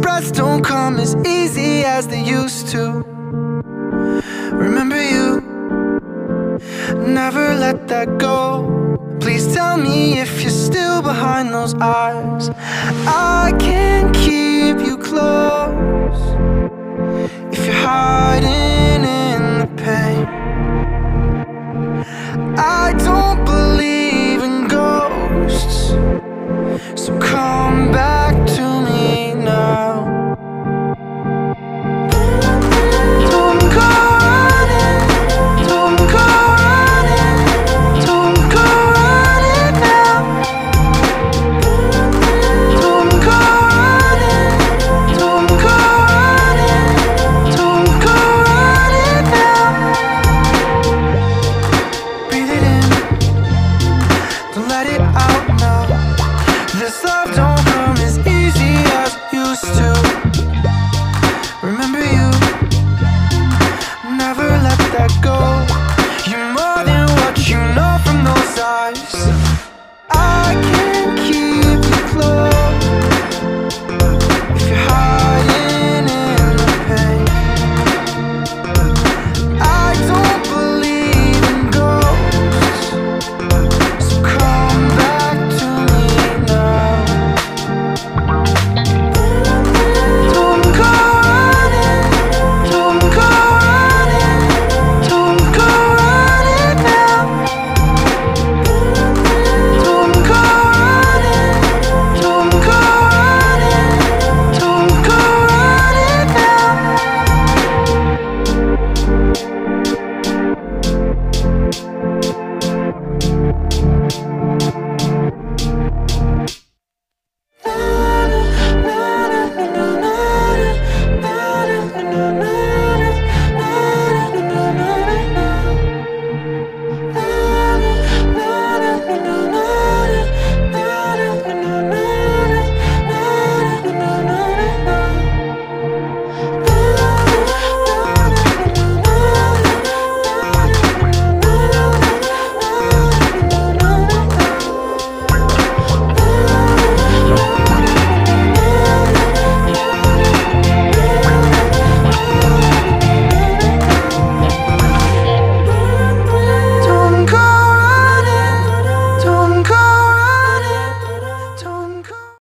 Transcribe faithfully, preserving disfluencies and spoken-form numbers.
breaths don't come as easy as they used to. Remember you, never let that go. Please tell me if you're still behind those eyes. I can't keep